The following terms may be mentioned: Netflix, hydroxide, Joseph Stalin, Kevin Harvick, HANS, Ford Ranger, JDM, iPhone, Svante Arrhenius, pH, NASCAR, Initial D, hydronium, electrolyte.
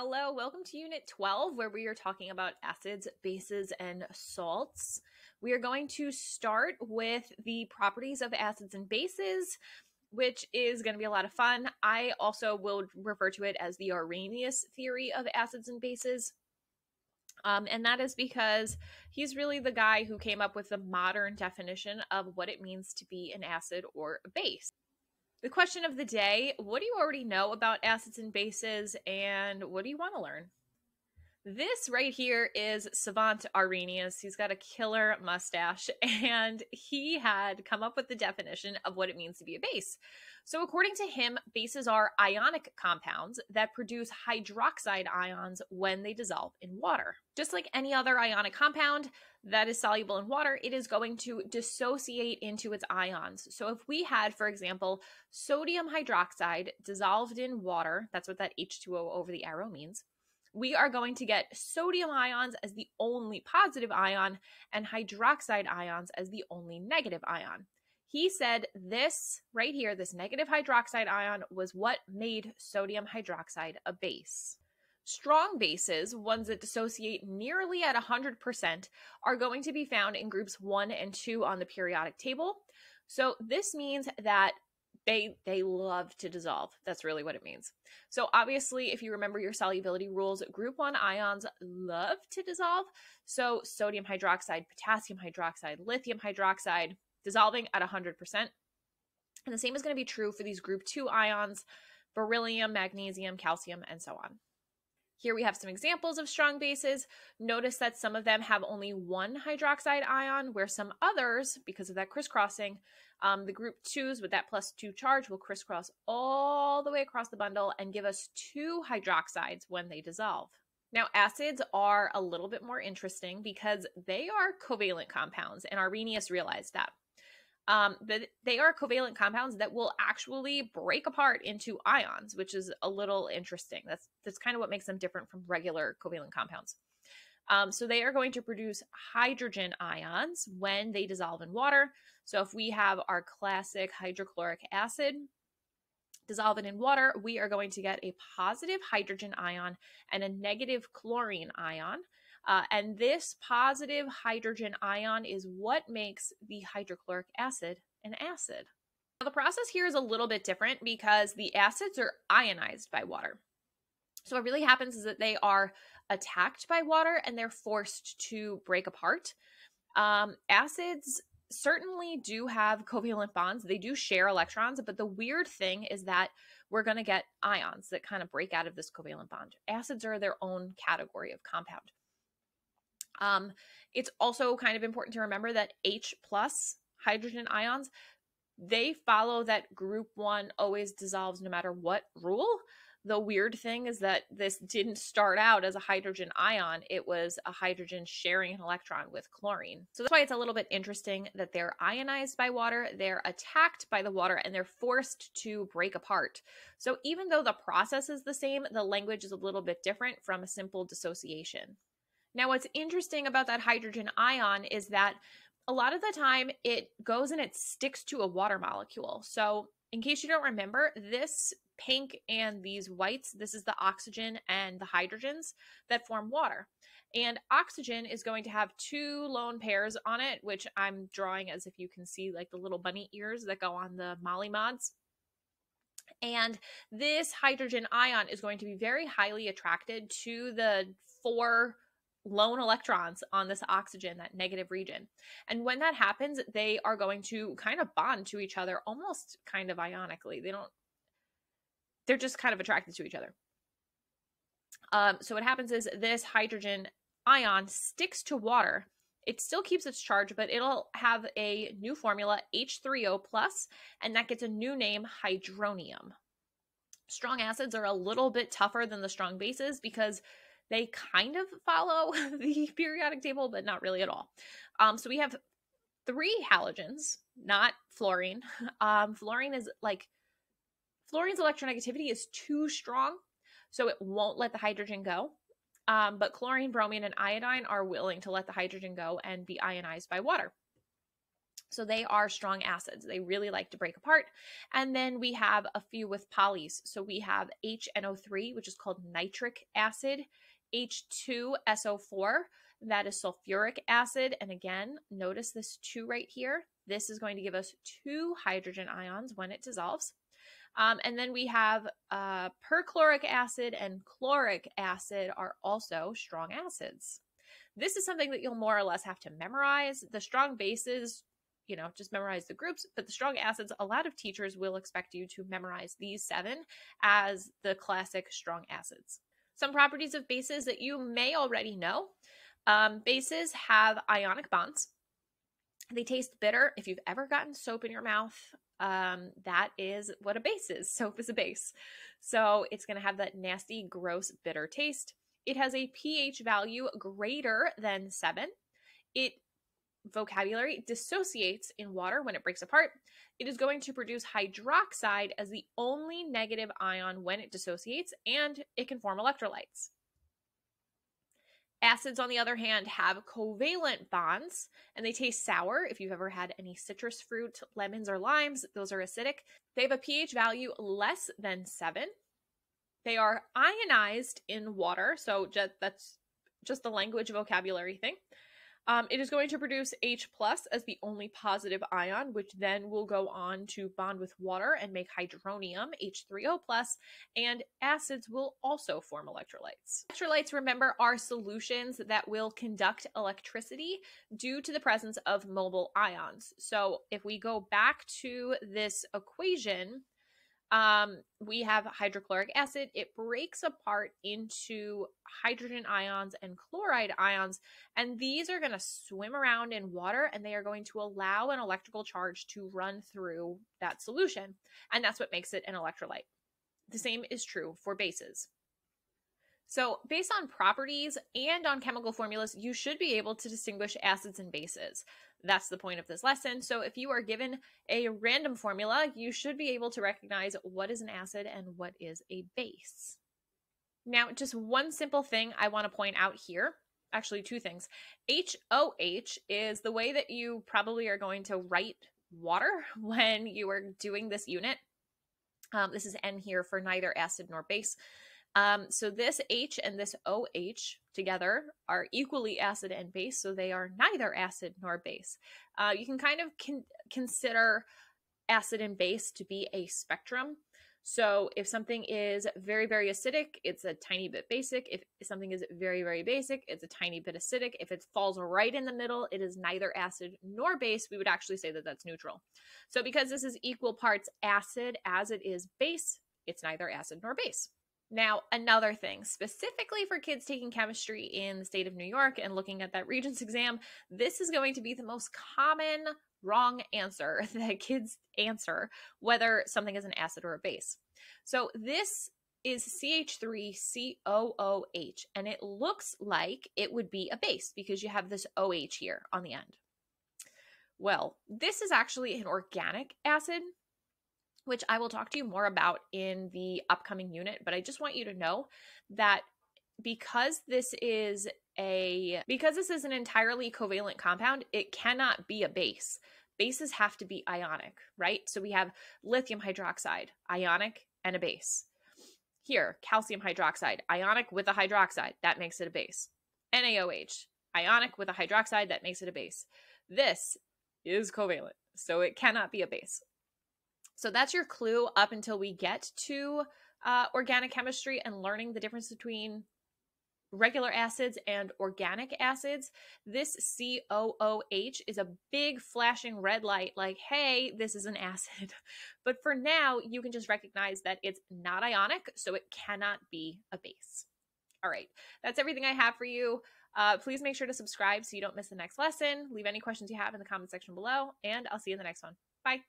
Hello, welcome to Unit 12, where we are talking about acids, bases, and salts. We are going to start with the properties of acids and bases, which is going to be a lot of fun. I also will refer to it as the Arrhenius theory of acids and bases. And that is because he's really the guy who came up with the modern definition of what it means to be an acid or a base. The question of the day, what do you already know about acids and bases, and what do you want to learn? This right here is Svante Arrhenius. He's got a killer mustache, and he had come up with the definition of what it means to be a base. So according to him, bases are ionic compounds that produce hydroxide ions when they dissolve in water. Just like any other ionic compound that is soluble in water, it is going to dissociate into its ions. So if we had, for example, sodium hydroxide dissolved in water, that's what that H2O over the arrow means, we are going to get sodium ions as the only positive ion and hydroxide ions as the only negative ion. He said this right here, this negative hydroxide ion, was what made sodium hydroxide a base. Strong bases, ones that dissociate nearly at 100%, are going to be found in groups 1 and 2 on the periodic table. So this means that they love to dissolve. That's really what it means. So obviously, if you remember your solubility rules, group 1 ions love to dissolve. So sodium hydroxide, potassium hydroxide, lithium hydroxide, dissolving at 100%. And the same is going to be true for these group 2 ions, beryllium, magnesium, calcium, and so on. Here we have some examples of strong bases. Notice that some of them have only one hydroxide ion, where some others, because of that crisscrossing, the group 2s with that +2 charge will crisscross all the way across the bundle and give us 2 hydroxides when they dissolve. Now, acids are a little bit more interesting because they are covalent compounds, and Arrhenius realized that. They are covalent compounds that will actually break apart into ions, which is a little interesting. That's kind of what makes them different from regular covalent compounds. So they are going to produce hydrogen ions when they dissolve in water. So if we have our classic hydrochloric acid, dissolve it in water, we are going to get a positive hydrogen ion and a negative chlorine ion. And this positive hydrogen ion is what makes the hydrochloric acid an acid. Now, the process here is a little bit different because the acids are ionized by water. So what really happens is that they are attacked by water and they're forced to break apart. Acids certainly do have covalent bonds. They do share electrons, but the weird thing is that we're going to get ions that kind of break out of this covalent bond. Acids are their own category of compound. It's also kind of important to remember that H+ hydrogen ions, they follow that group 1 always dissolves no matter what rule. The weird thing is that this didn't start out as a hydrogen ion. It was a hydrogen sharing an electron with chlorine. So that's why it's a little bit interesting that they're ionized by water, they're attacked by the water, and they're forced to break apart. So even though the process is the same, the language is a little bit different from a simple dissociation. Now, what's interesting about that hydrogen ion is that a lot of the time it goes and it sticks to a water molecule. So in case you don't remember, this pink and these whites, this is the oxygen and the hydrogens that form water. And oxygen is going to have 2 lone pairs on it, which I'm drawing as if you can see like the little bunny ears that go on the Molly Mods. And this hydrogen ion is going to be very highly attracted to the 4 lone electrons on this oxygen, that negative region. And when that happens, they are going to kind of bond to each other almost kind of ionically. They're just kind of attracted to each other. So what happens is this hydrogen ion sticks to water. It still keeps its charge, but it'll have a new formula, H3O+, and that gets a new name, hydronium. Strong acids are a little bit tougher than the strong bases because they kind of follow the periodic table, but not really at all. So we have 3 halogens, not fluorine. Fluorine's electronegativity is too strong, so it won't let the hydrogen go. But chlorine, bromine, and iodine are willing to let the hydrogen go and be ionized by water. So they are strong acids. They really like to break apart. And then we have a few with polys. So we have HNO3, which is called nitric acid, H2SO4, that is sulfuric acid. And again, notice this 2 right here. This is going to give us 2 hydrogen ions when it dissolves. And then we have perchloric acid and chloric acid are also strong acids. This is something that you'll more or less have to memorize. The strong bases, you know, just memorize the groups, but the strong acids, a lot of teachers will expect you to memorize these 7 as the classic strong acids. Some properties of bases that you may already know. Bases have ionic bonds. They taste bitter. If you've ever gotten soap in your mouth, that is what a base is. Soap is a base. So it's going to have that nasty, gross, bitter taste. It has a pH value greater than 7. It vocabulary dissociates in water when it breaks apart. It is going to produce hydroxide as the only negative ion when it dissociates, and it can form electrolytes. Acids, on the other hand, have covalent bonds, and they taste sour. If you've ever had any citrus fruit, lemons, or limes, those are acidic. They have a pH value less than 7. They are ionized in water, so that's just the language vocabulary thing. It is going to produce H+ as the only positive ion, which then will go on to bond with water and make hydronium, H3O+, and acids will also form electrolytes. Electrolytes, remember, are solutions that will conduct electricity due to the presence of mobile ions. So if we go back to this equation, we have hydrochloric acid. It breaks apart into hydrogen ions and chloride ions, and these are going to swim around in water, and they are going to allow an electrical charge to run through that solution, and that's what makes it an electrolyte. The same is true for bases. So based on properties and on chemical formulas, you should be able to distinguish acids and bases. That's the point of this lesson. So if you are given a random formula, you should be able to recognize what is an acid and what is a base. Now, just one simple thing I want to point out here. Actually, 2 things. HOH is the way that you probably are going to write water when you are doing this unit. This is N here for neither acid nor base. So this H and this OH together are equally acid and base, so they are neither acid nor base. You can kind of consider acid and base to be a spectrum. So if something is very, very acidic, it's a tiny bit basic. If something is very, very basic, it's a tiny bit acidic. If it falls right in the middle, it is neither acid nor base. We would actually say that that's neutral. So because this is equal parts acid as it is base, it's neither acid nor base. Now, another thing, specifically for kids taking chemistry in the state of New York and looking at that Regents exam, this is going to be the most common wrong answer that kids answer, whether something is an acid or a base. So this is CH3COOH, and it looks like it would be a base because you have this OH here on the end. Well, this is actually an organic acid, which I will talk to you more about in the upcoming unit, but I just want you to know that because this is an entirely covalent compound, it cannot be a base. Bases have to be ionic, right? So we have lithium hydroxide, ionic, and a base. Here, calcium hydroxide, ionic with a hydroxide, that makes it a base. NaOH, ionic with a hydroxide, that makes it a base. This is covalent, so it cannot be a base. So that's your clue up until we get to organic chemistry and learning the difference between regular acids and organic acids. This COOH is a big flashing red light like, hey, this is an acid. But for now, you can just recognize that it's not ionic, so it cannot be a base. All right, that's everything I have for you. Please make sure to subscribe so you don't miss the next lesson. Leave any questions you have in the comment section below, and I'll see you in the next one. Bye.